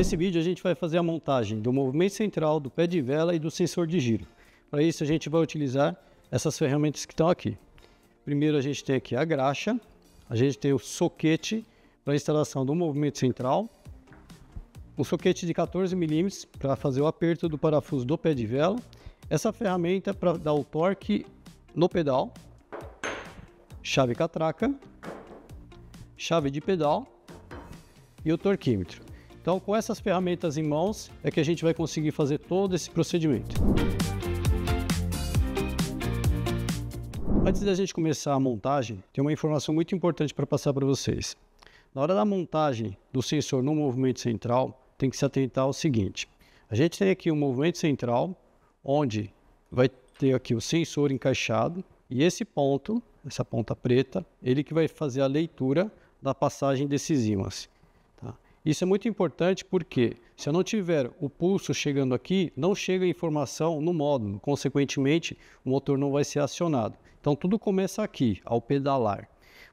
Nesse vídeo a gente vai fazer a montagem do movimento central, do pé de vela e do sensor de giro. Para isso a gente vai utilizar essas ferramentas que estão aqui. Primeiro a gente tem aqui a graxa, a gente tem o soquete para instalação do movimento central, um soquete de 14 milímetros para fazer o aperto do parafuso do pé de vela, essa ferramenta para dar o torque no pedal, chave catraca, chave de pedal e o torquímetro. Então, com essas ferramentas em mãos, é que a gente vai conseguir fazer todo esse procedimento. Antes da gente começar a montagem, tem uma informação muito importante para passar para vocês. Na hora da montagem do sensor no movimento central, tem que se atentar ao seguinte. A gente tem aqui um movimento central, onde vai ter aqui o sensor encaixado, e esse ponto, essa ponta preta, ele que vai fazer a leitura da passagem desses ímãs. Tá? Isso é muito importante porque, se eu não tiver o pulso chegando aqui, não chega a informação no módulo, consequentemente o motor não vai ser acionado. Então tudo começa aqui, ao pedalar.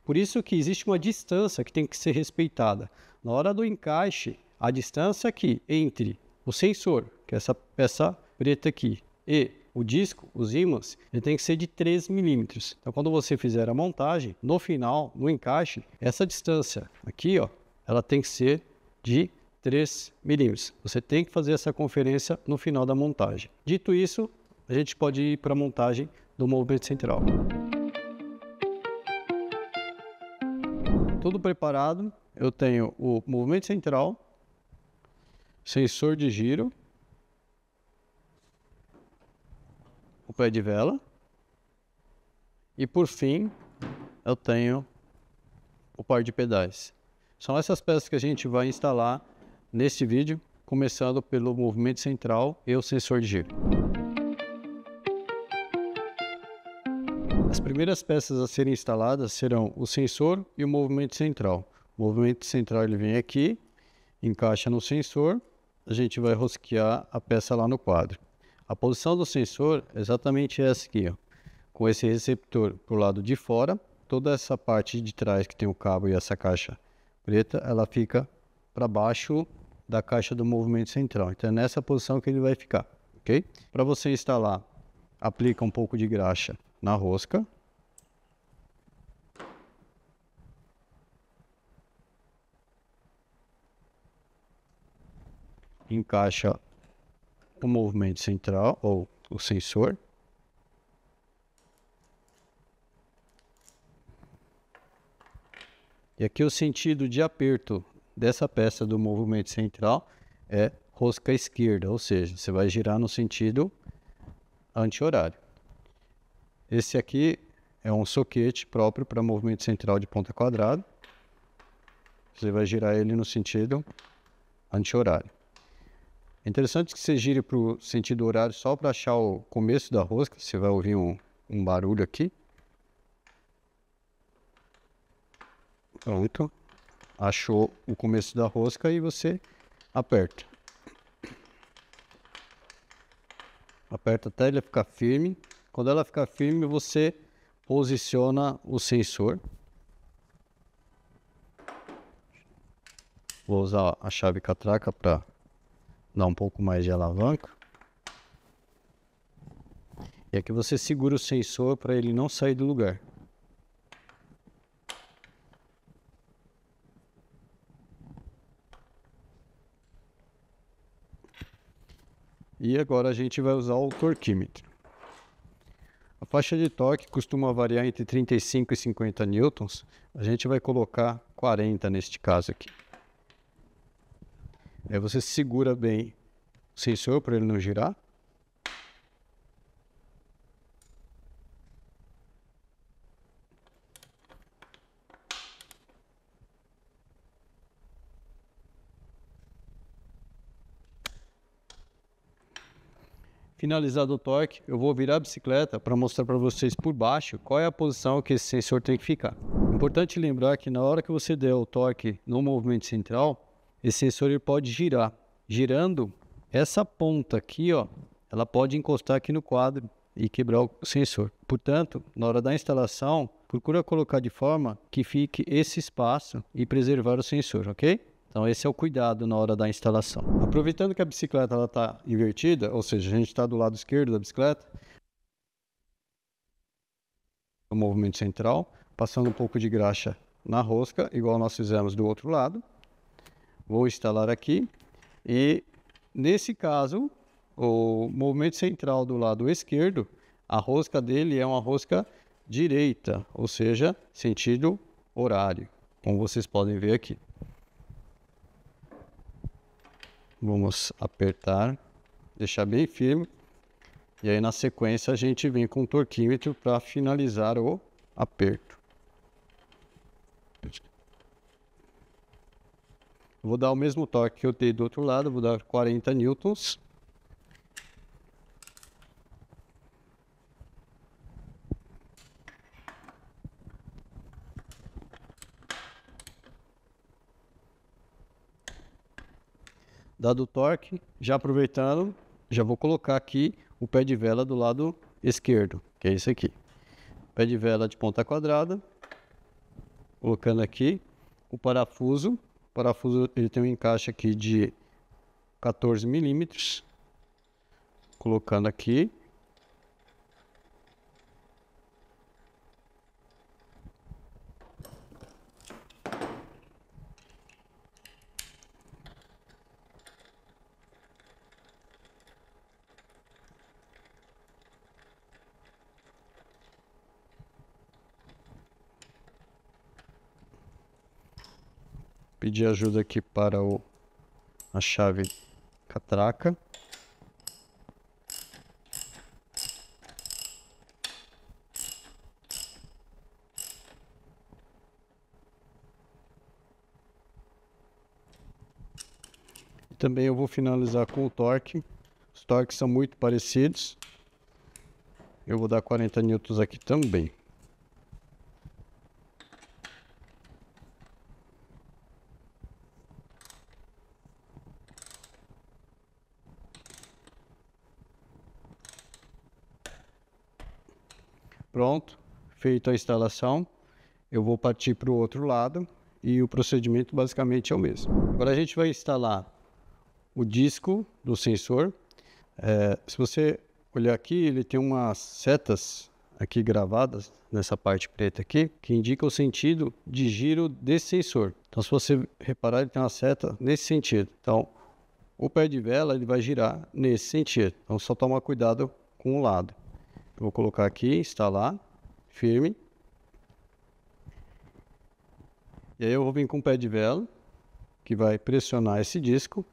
Por isso que existe uma distância que tem que ser respeitada. Na hora do encaixe, a distância aqui entre o sensor, que é essa peça preta aqui, e o disco, os ímãs, ele tem que ser de 3 milímetros. Então, quando você fizer a montagem, no final, no encaixe, essa distância aqui, ó, ela tem que ser de 3 milímetros. Você tem que fazer essa conferência no final da montagem. Dito isso, a gente pode ir para a montagem do movimento central. Tudo preparado, eu tenho o movimento central, sensor de giro, o pé de vela e, por fim, eu tenho o par de pedais. São essas peças que a gente vai instalar neste vídeo, começando pelo movimento central e o sensor de giro. As primeiras peças a serem instaladas serão o sensor e o movimento central. O movimento central ele vem aqui, encaixa no sensor, a gente vai rosquear a peça lá no quadro. A posição do sensor é exatamente essa aqui, ó, com esse receptor para o lado de fora. Toda essa parte de trás que tem o cabo e essa caixa preta, ela fica para baixo da caixa do movimento central. Então é nessa posição que ele vai ficar, ok? Para você instalar, aplica um pouco de graxa na rosca. Encaixa o movimento central ou o sensor, e aqui o sentido de aperto dessa peça do movimento central é rosca esquerda, ou seja, você vai girar no sentido anti-horário. Esse aqui é um soquete próprio para movimento central de ponta quadrada, você vai girar ele no sentido anti-horário. É interessante que você gire para o sentido horário só para achar o começo da rosca. Você vai ouvir um barulho aqui. Pronto. Achou o começo da rosca e você aperta. Aperta até ele ficar firme. Quando ela ficar firme, você posiciona o sensor. Vou usar a chave catraca para dá um pouco mais de alavanca. E aqui você segura o sensor para ele não sair do lugar. E agora a gente vai usar o torquímetro. A faixa de torque costuma variar entre 35 e 50 newtons. A gente vai colocar 40 neste caso aqui. Aí você segura bem o sensor para ele não girar. Finalizado o torque, eu vou virar a bicicleta para mostrar para vocês por baixo qual é a posição que esse sensor tem que ficar. Importante lembrar que na hora que você der o torque no movimento central, esse sensor ele pode girar. Girando, essa ponta aqui, ó, ela pode encostar aqui no quadro e quebrar o sensor. Portanto, na hora da instalação, procura colocar de forma que fique esse espaço e preservar o sensor, ok? Então esse é o cuidado na hora da instalação. Aproveitando que a bicicleta está invertida, ou seja, a gente está do lado esquerdo da bicicleta, o movimento central, passando um pouco de graxa na rosca, igual nós fizemos do outro lado. Vou instalar aqui e, nesse caso, o movimento central do lado esquerdo, a rosca dele é uma rosca direita, ou seja, sentido horário, como vocês podem ver aqui. Vamos apertar, deixar bem firme. E aí na sequência a gente vem com o torquímetro para finalizar o aperto. Vou dar o mesmo torque que eu dei do outro lado, vou dar 40 newtons. Dado o torque, já aproveitando, já vou colocar aqui o pé de vela do lado esquerdo, que é esse aqui. Pé de vela de ponta quadrada, colocando aqui o parafuso. O parafuso ele tem um encaixe aqui de 14 milímetros, colocando aqui. Pedir ajuda aqui para a chave catraca. Também eu vou finalizar com o torque. Os torques são muito parecidos. Eu vou dar 40 N aqui também. Pronto, feita a instalação, eu vou partir para o outro lado e o procedimento basicamente é o mesmo. Agora a gente vai instalar o disco do sensor. Se você olhar aqui, ele tem umas setas aqui gravadas nessa parte preta aqui, que indica o sentido de giro desse sensor. Então se você reparar, ele tem uma seta nesse sentido. Então o pé de vela ele vai girar nesse sentido, então só toma cuidado com o lado. Vou colocar aqui, instalar, firme. E aí eu vou vir com o pé de vela, que vai pressionar esse disco.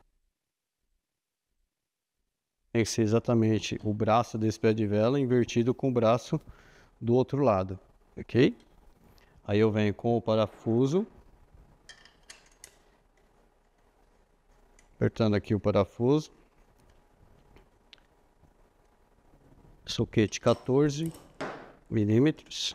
Tem que ser exatamente o braço desse pé de vela invertido com o braço do outro lado, ok? Aí eu venho com o parafuso. Apertando aqui o parafuso. Soquete 14 milímetros.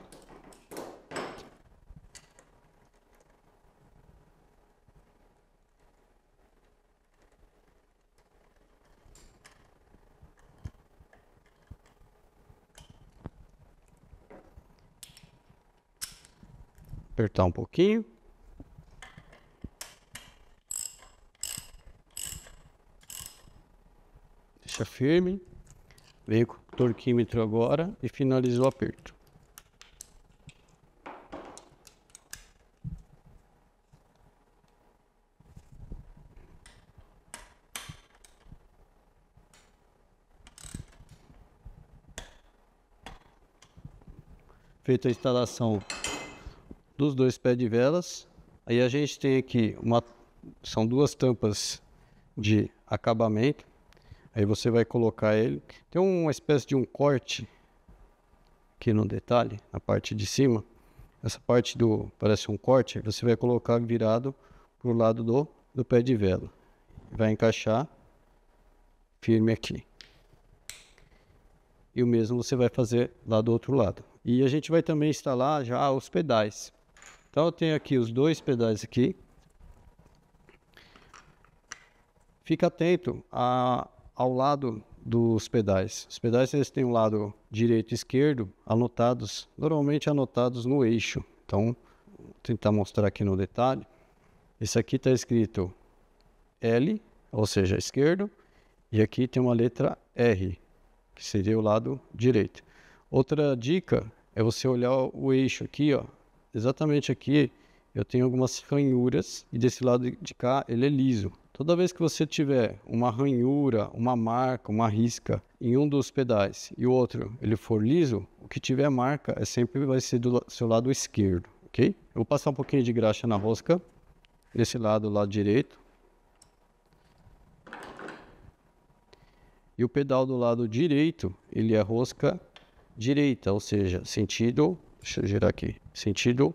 Apertar um pouquinho. Deixa firme. Venho com o torquímetro agora e finalizo o aperto. Feita a instalação dos dois pés de velas, aí a gente tem aqui são duas tampas de acabamento. Aí você vai colocar ele, tem uma espécie de um corte aqui no detalhe, na parte de cima. Essa parte parece um corte, você vai colocar virado pro lado do pé de vela. Vai encaixar firme aqui. E o mesmo você vai fazer lá do outro lado. E a gente vai também instalar já os pedais. Então eu tenho aqui os dois pedais aqui. Fica atento ao lado dos pedais. Os pedais eles têm um lado direito e esquerdo anotados, normalmente anotados no eixo. Então, vou tentar mostrar aqui no detalhe. Isso aqui está escrito L, ou seja, esquerdo, e aqui tem uma letra R, que seria o lado direito. Outra dica é você olhar o eixo aqui, ó. Exatamente aqui eu tenho algumas ranhuras e desse lado de cá ele é liso. Toda vez que você tiver uma ranhura, uma marca, uma risca em um dos pedais e o outro ele for liso, o que tiver marca é sempre vai ser do seu lado esquerdo, ok? Eu vou passar um pouquinho de graxa na rosca, desse lado, lado direito. E o pedal do lado direito, ele é rosca direita, ou seja, sentido, deixa eu girar aqui, sentido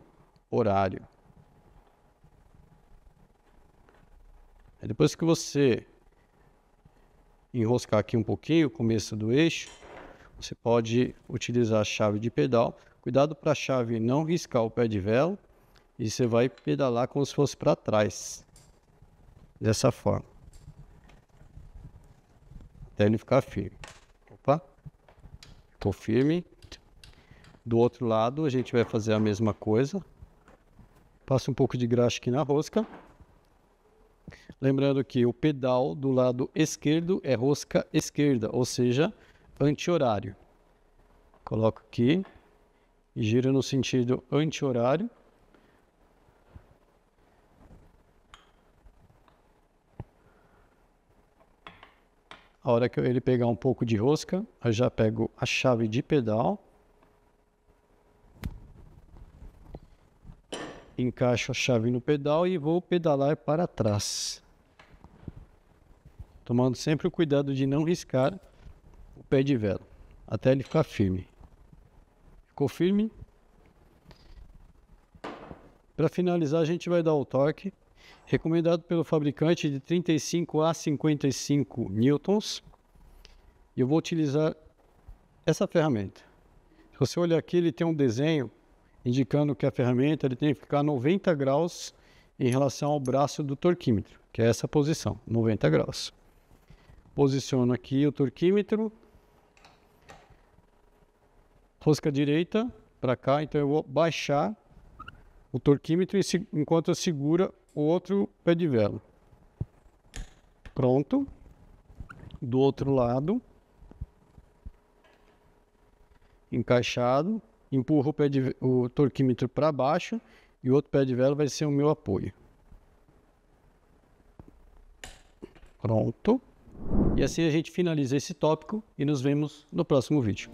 horário. Depois que você enroscar aqui um pouquinho o começo do eixo, você pode utilizar a chave de pedal. Cuidado para a chave não riscar o pé de vela e você vai pedalar como se fosse para trás, dessa forma, até ele ficar firme. Opa, ficou firme. Do outro lado a gente vai fazer a mesma coisa. Passa um pouco de graxa aqui na rosca. Lembrando que o pedal do lado esquerdo é rosca esquerda, ou seja, anti-horário. Coloco aqui e giro no sentido anti-horário. A hora que ele pegar um pouco de rosca, eu já pego a chave de pedal. Encaixo a chave no pedal e vou pedalar para trás, tomando sempre o cuidado de não riscar o pé de vela, até ele ficar firme. Ficou firme? Para finalizar a gente vai dar o torque, recomendado pelo fabricante de 35 a 55 newtons. E eu vou utilizar essa ferramenta. Se você olhar aqui ele tem um desenho indicando que a ferramenta ele tem que ficar 90 graus em relação ao braço do torquímetro, que é essa posição, 90 graus. Posiciono aqui o torquímetro, rosca direita para cá, então eu vou baixar o torquímetro enquanto eu segura o outro pé de vela. Pronto. Do outro lado, encaixado. Empurro o torquímetro para baixo e o outro pé de vela vai ser o meu apoio. Pronto. E assim a gente finaliza esse tópico e nos vemos no próximo vídeo.